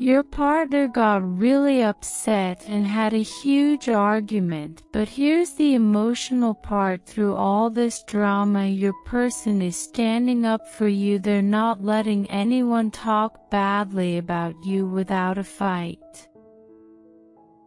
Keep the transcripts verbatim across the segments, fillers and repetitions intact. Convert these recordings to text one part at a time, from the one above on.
Your partner got really upset and had a huge argument, but here's the emotional part. Through all this drama, your person is standing up for you. They're not letting anyone talk badly about you without a fight.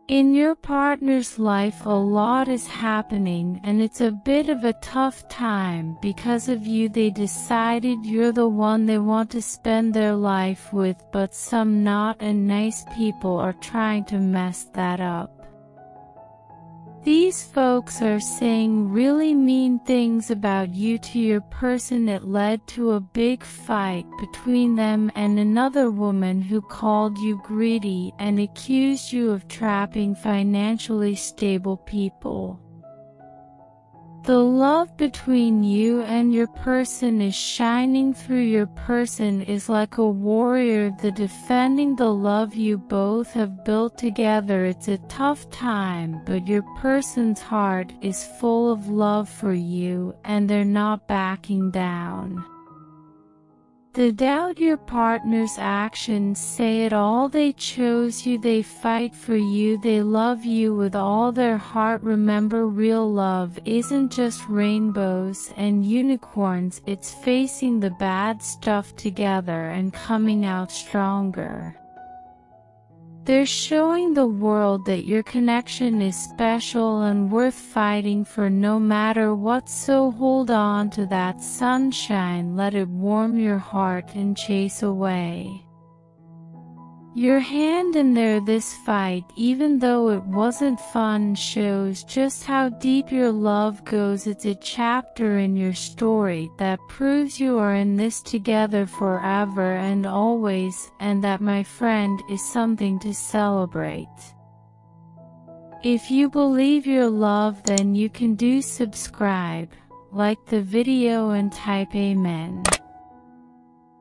In your partner's life, a lot is happening and it's a bit of a tough time. Because of you, they decided you're the one they want to spend their life with, but some not and nice people are trying to mess that up. These folks are saying really mean things about you to your person. It led to a big fight between them and another woman who called you greedy and accused you of trapping financially stable people. The love between you and your person is shining through. Your person is like a warrior, the defending the love you both have built together. It's a tough time, but your person's heart is full of love for you and they're not backing down. They doubt your partner's actions, say it all. They chose you, they fight for you, they love you with all their heart. Remember, real love isn't just rainbows and unicorns, it's facing the bad stuff together and coming out stronger. They're showing the world that your connection is special and worth fighting for no matter what. So hold on to that sunshine, let it warm your heart and chase away your hand in there. This fight, even though it wasn't fun, shows just how deep your love goes. It's a chapter in your story that proves you are in this together forever and always, and that, my friend, is something to celebrate. If you believe your love, then you can do. Subscribe, like the video and type amen.